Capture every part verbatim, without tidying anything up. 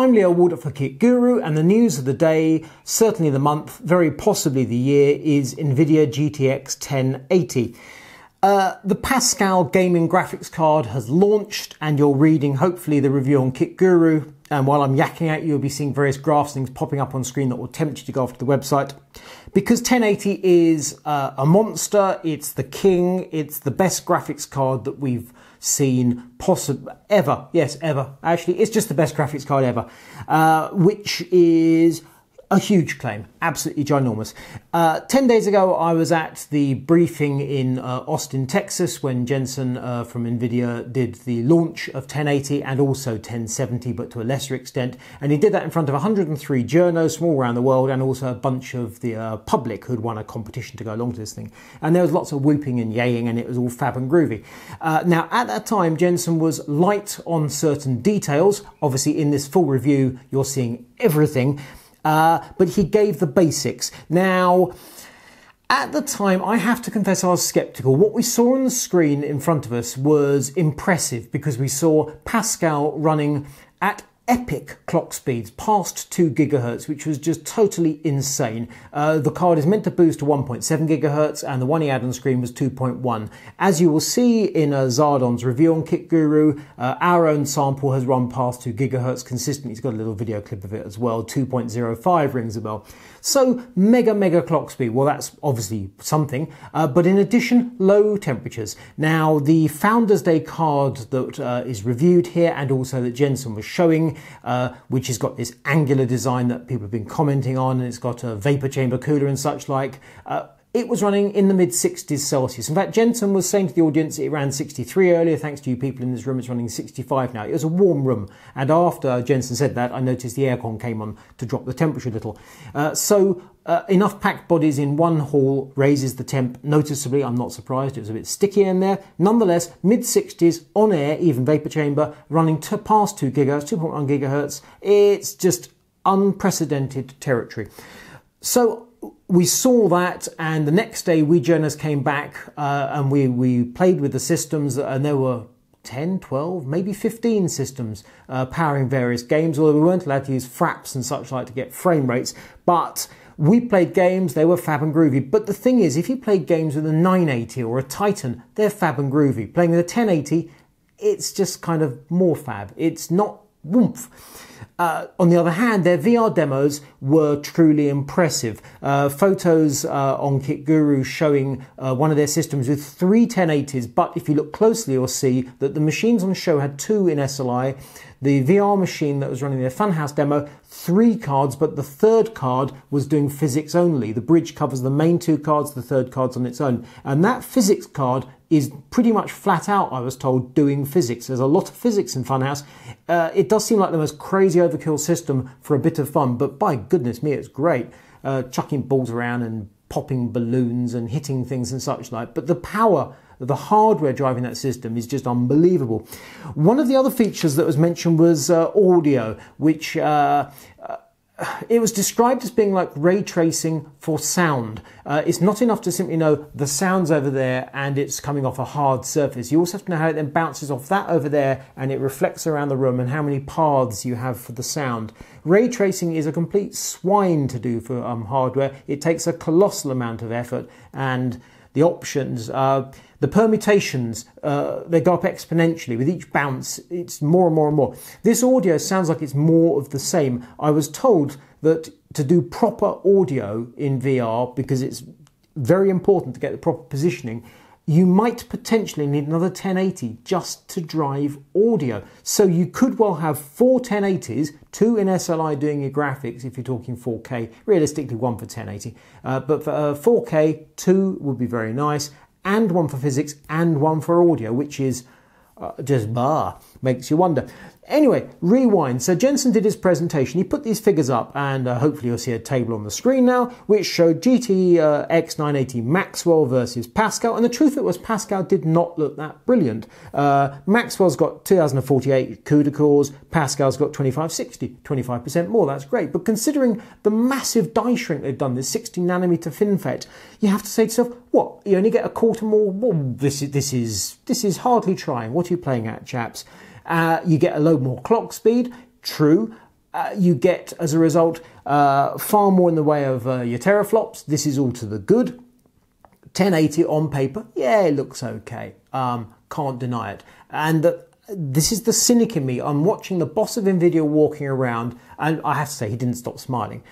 I'm Leo Waldock for KitGuru, and the news of the day, certainly the month, very possibly the year, is NVIDIA G T X ten eighty. Uh, the Pascal gaming graphics card has launched, and you're reading, hopefully, the review on KitGuru. And while I'm yakking at you, you'll be seeing various graphs, things popping up on screen that will tempt you to go off to the website. Because ten eighty is uh, a monster, it's the king, it's the best graphics card that we've seen possible ever. Yes, ever. Actually, it's just the best graphics card ever, uh, which is a huge claim, absolutely ginormous. Uh, ten days ago, I was at the briefing in uh, Austin, Texas, when Jensen uh, from NVIDIA did the launch of ten eighty and also ten seventy, but to a lesser extent. And he did that in front of one hundred and three journos from all around the world, and also a bunch of the uh, public who'd won a competition to go along to this thing. And there was lots of whooping and yaying, and it was all fab and groovy. Uh, now, at that time, Jensen was light on certain details. Obviously, in this full review, you're seeing everything. Uh, but he gave the basics. Now, at the time, I have to confess I was skeptical. What we saw on the screen in front of us was impressive, because we saw Pascal running at epic clock speeds, past two gigahertz, which was just totally insane. Uh, the card is meant to boost to one point seven gigahertz, and the one he had on the screen was two point one. As you will see in uh, Zardon's review on KitGuru, uh, our own sample has run past two gigahertz consistently. He's got a little video clip of it as well. two point zero five rings a bell. So mega, mega clock speed. Well, that's obviously something, uh, but in addition, low temperatures. Now, the Founders Day card that uh, is reviewed here, and also that Jensen was showing, Uh, which has got this angular design that people have been commenting on, and it's got a vapor chamber cooler and such like. Uh, it was running in the mid sixties Celsius. In fact, Jensen was saying to the audience it ran sixty-three earlier. Thanks to you people in this room, it's running sixty-five now. It was a warm room, and after Jensen said that, I noticed the aircon came on to drop the temperature a little. Uh, so uh, enough packed bodies in one hall raises the temp noticeably. I'm not surprised, it was a bit sticky in there. Nonetheless, mid sixties, on air, even vapor chamber, running to past two gigahertz, two point one gigahertz. It's just unprecedented territory. So we saw that, and the next day we journalists came back uh, and we, we played with the systems, and there were ten, twelve, maybe fifteen systems uh, powering various games, although we weren't allowed to use fraps and such like to get frame rates. But we played games, they were fab and groovy. But the thing is, if you played games with a nine eighty or a Titan, they're fab and groovy. Playing with a ten eighty, it's just kind of more fab. It's not woomph. Uh, on the other hand, their V R demos were truly impressive. Uh, photos uh, on KitGuru showing uh, one of their systems with three ten eighties, but if you look closely, you'll see that the machines on the show had two in S L I. The V R machine that was running their Funhouse demo, three cards, but the third card was doing physics only. The bridge covers the main two cards, the third card's on its own. And that physics card is pretty much flat out, I was told, doing physics. There's a lot of physics in Funhouse. Uh, it does seem like the most crazy overkill system for a bit of fun, but by goodness me, it's great. Uh, chucking balls around and popping balloons and hitting things and such like. But the power, the hardware driving that system is just unbelievable. One of the other features that was mentioned was uh, audio, which uh, uh, it was described as being like ray tracing for sound. Uh, it's not enough to simply know the sound's over there and it's coming off a hard surface. You also have to know how it then bounces off that over there and it reflects around the room, and how many paths you have for the sound. Ray tracing is a complete swine to do for um, hardware. It takes a colossal amount of effort, and the options, uh, the permutations, uh, they go up exponentially. With each bounce, it's more and more and more. This audio sounds like it's more of the same. I was told that to do proper audio in V R, because it's very important to get the proper positioning, you might potentially need another ten eighty just to drive audio. So you could well have four ten eighties, two in S L I doing your graphics if you're talking four K, realistically one for ten eighty. Uh, but for uh, four K, two would be very nice, and one for physics and one for audio, which is uh, just bah, makes you wonder. Anyway, rewind. So Jensen did his presentation. He put these figures up, and uh, hopefully you'll see a table on the screen now, which showed G T X nine eighty Maxwell versus Pascal. And the truth of it was, Pascal did not look that brilliant. Uh, Maxwell's got two thousand forty-eight CUDA cores. Pascal's got twenty-five sixty, twenty-five percent more. That's great. But considering the massive die shrink they've done, this sixteen nanometer FinFET, you have to say to yourself, what? You only get a quarter more? Well, this is this is this is hardly trying. What are you playing at, chaps? Uh, you get a load more clock speed, true, Uh, you get, as a result, uh, far more in the way of uh, your teraflops. This is all to the good. ten eighty on paper, yeah, it looks okay. Um, can't deny it. And uh, this is the cynic in me. I'm watching the boss of NVIDIA walking around, and I have to say, he didn't stop smiling.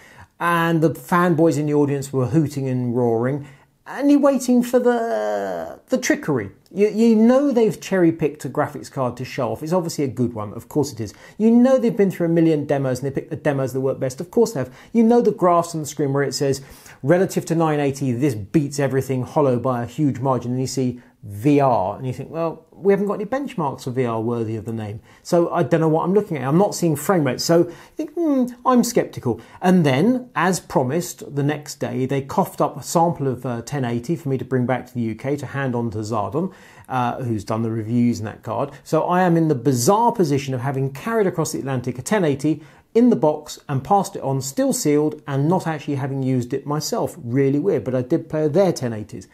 And the fanboys in the audience were hooting and roaring, and you're waiting for the, the trickery. You, you know they've cherry-picked a graphics card to show off. It's obviously a good one, of course it is. You know they've been through a million demos and they picked the demos that work best, of course they have. You know the graphs on the screen where it says, relative to nine eighty, this beats everything hollow by a huge margin, and you see V R, and you think, well, we haven't got any benchmarks for V R worthy of the name, so I don't know what I'm looking at. I'm not seeing frame rates, so I think, hmm, I'm skeptical. And then, as promised, the next day, they coughed up a sample of uh, ten eighty for me to bring back to the U K to hand on to Zardon, uh, who's done the reviews in that card. So I am in the bizarre position of having carried across the Atlantic a ten eighty in the box and passed it on, still sealed, and not actually having used it myself. Really weird, but I did play their ten eighties.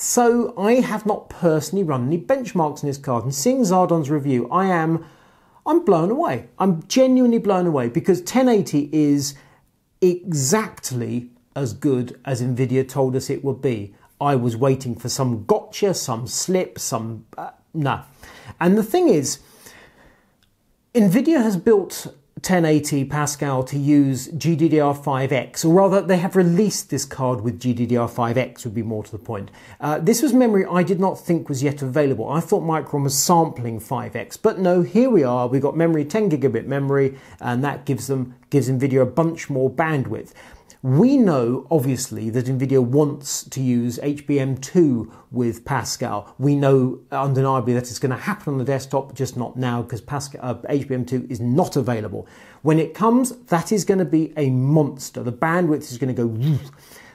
So I have not personally run any benchmarks in this card, and seeing Zardon's review, I am, I'm blown away. I'm genuinely blown away, because ten eighty is exactly as good as NVIDIA told us it would be. I was waiting for some gotcha, some slip, some, uh, no. And the thing is, NVIDIA has built ten eighty Pascal to use G D D R five X, or rather they have released this card with G D D R five X, would be more to the point. Uh, this was memory I did not think was yet available. I thought Micron was sampling five X, but no, here we are. We've got memory, ten gigabit memory, and that gives them gives NVIDIA a bunch more bandwidth. We know, obviously, that NVIDIA wants to use H B M two with Pascal. We know, undeniably, that it's going to happen on the desktop, just not now, because Pascal, uh, H B M two is not available. When it comes, that is going to be a monster. The bandwidth is going to go woof.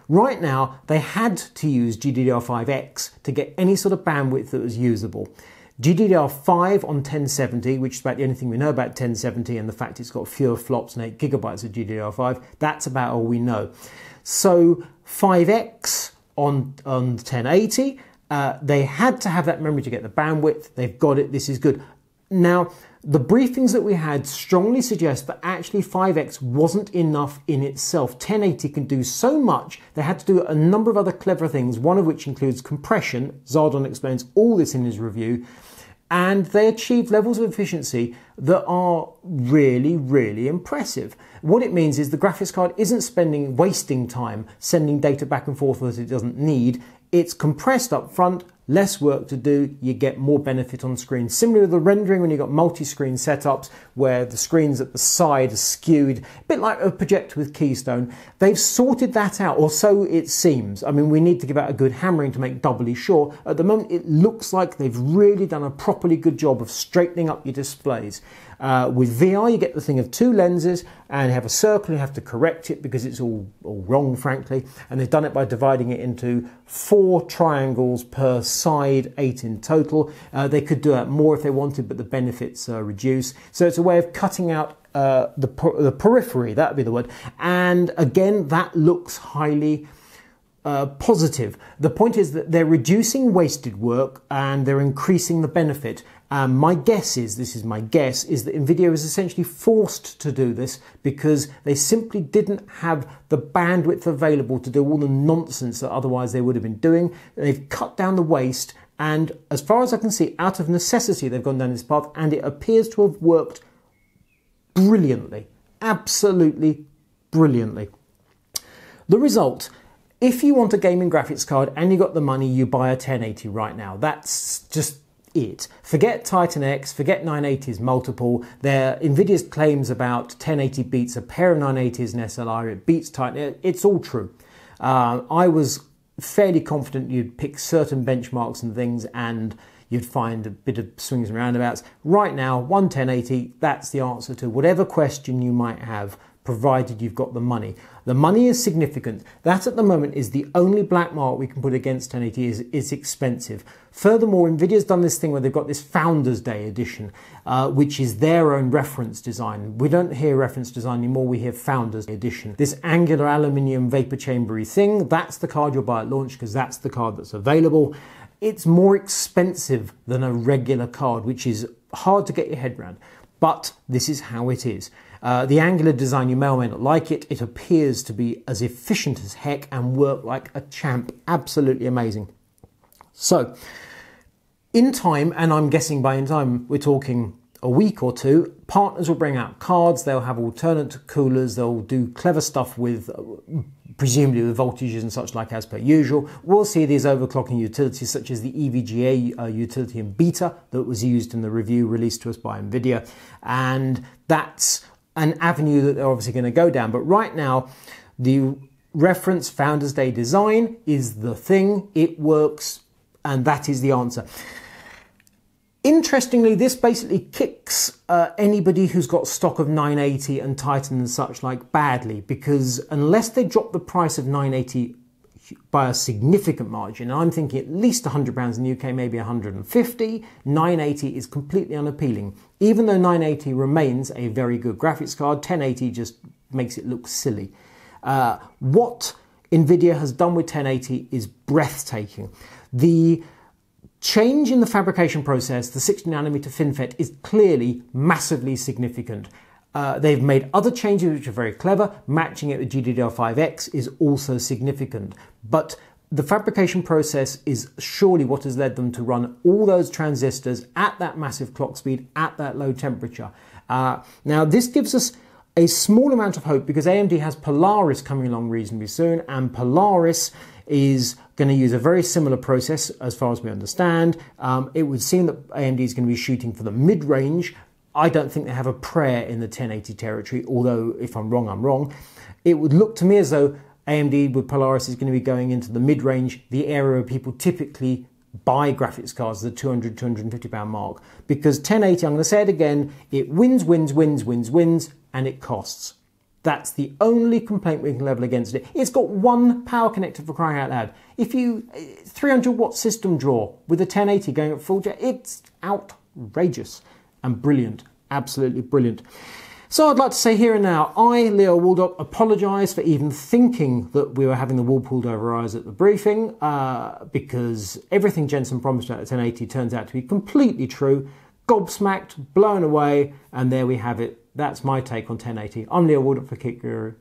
Right now, they had to use G D D R five X to get any sort of bandwidth that was usable. G D D R five on ten seventy, which is about the only thing we know about ten seventy, and the fact it's got fewer flops and eight gigabytes of G D D R five, that's about all we know. So five X on, on ten eighty, uh, they had to have that memory to get the bandwidth. They've got it, this is good. Now, the briefings that we had strongly suggest that actually five X wasn't enough in itself. ten eighty can do so much, they had to do a number of other clever things, one of which includes compression. Zardon explains all this in his review. And they achieved levels of efficiency that are really, really impressive. What it means is the graphics card isn't spending, wasting time sending data back and forth that it doesn't need. It's compressed up front, less work to do, you get more benefit on screen. Similarly with the rendering, when you've got multi-screen setups where the screens at the side are skewed, a bit like a projector with Keystone, they've sorted that out, or so it seems. I mean, we need to give out a good hammering to make doubly sure. At the moment, it looks like they've really done a properly good job of straightening up your displays. Uh, with V R, you get the thing of two lenses, and you have a circle, and you have to correct it because it's all, all wrong, frankly. And they've done it by dividing it into four triangles per side, eight in total. Uh, they could do that more if they wanted, but the benefits are reduced. So it's a way of cutting out uh, the, per the periphery, that would be the word. And again, that looks highly uh, positive. The point is that they're reducing wasted work and they're increasing the benefit. Um, my guess is, this is my guess, is that NVIDIA is essentially forced to do this because they simply didn't have the bandwidth available to do all the nonsense that otherwise they would have been doing. They've cut down the waste, and as far as I can see, out of necessity, they've gone down this path, and it appears to have worked brilliantly, absolutely brilliantly. The result, if you want a gaming graphics card and you've got the money, you buy a ten eighty right now. That's just it. Forget Titan X, forget nine eighties multiple. Their NVIDIA's claims about ten eighty beats a pair of nine eighties in S L R, it beats Titan, it's all true. Uh, I was fairly confident you'd pick certain benchmarks and things and you'd find a bit of swings and roundabouts. Right now, one ten eighty, that's the answer to whatever question you might have, provided you've got the money. The money is significant. That at the moment is the only black mark we can put against ten eighty, is it's expensive. Furthermore, NVIDIA's done this thing where they've got this Founders Day edition, uh, which is their own reference design. We don't hear reference design anymore, we hear Founders Day edition. This angular aluminium vapor chambery thing, that's the card you'll buy at launch because that's the card that's available. It's more expensive than a regular card, which is hard to get your head around, but this is how it is. Uh, the angular design, you may or may not like it. It appears to be as efficient as heck and work like a champ. Absolutely amazing. So in time, and I'm guessing by in time, we're talking a week or two, partners will bring out cards, they'll have alternate coolers, they'll do clever stuff with, presumably with voltages and such like as per usual. We'll see these overclocking utilities such as the E V G A uh, utility in beta that was used in the review released to us by NVIDIA. And that's an avenue that they're obviously going to go down. But right now, the reference Founders Day design is the thing, it works, and that is the answer. Interestingly, this basically kicks uh, anybody who's got stock of nine eighty and Titan and such like badly, because unless they drop the price of nine eighty by a significant margin, and I'm thinking at least one hundred pounds in the U K, maybe one hundred and fifty, nine eighty is completely unappealing. Even though nine eighty remains a very good graphics card, ten eighty just makes it look silly. Uh, what NVIDIA has done with ten eighty is breathtaking. The change in the fabrication process, the sixty nanometer FinFET, is clearly massively significant. Uh, they've made other changes which are very clever. Matching it with G D D R five X is also significant. But the fabrication process is surely what has led them to run all those transistors at that massive clock speed, at that low temperature. Uh, now, this gives us a small amount of hope because A M D has Polaris coming along reasonably soon, and Polaris is going to use a very similar process as far as we understand. Um, it would seem that A M D is going to be shooting for the mid-range. I don't think they have a prayer in the ten eighty territory, although if I'm wrong, I'm wrong. It would look to me as though A M D with Polaris is going to be going into the mid-range, the area where people typically buy graphics cards, the two hundred, two hundred fifty pound mark, because ten eighty, I'm going to say it again, it wins, wins, wins, wins, wins, and it costs. That's the only complaint we can level against it. It's got one power connector, for crying out loud. If you, three hundred watt system draw with a ten eighty going at full jet, it's outrageous and brilliant, absolutely brilliant. So I'd like to say here and now, I, Leo Waldock, apologise for even thinking that we were having the wool pulled over our eyes at the briefing, uh, because everything Jensen promised at ten eighty turns out to be completely true, gobsmacked, blown away, and there we have it. That's my take on ten eighty. I'm Leo Waldock for KitGuru.